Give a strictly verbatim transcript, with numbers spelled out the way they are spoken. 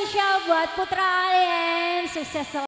spesial buat Putra Alien. Sukses selalu.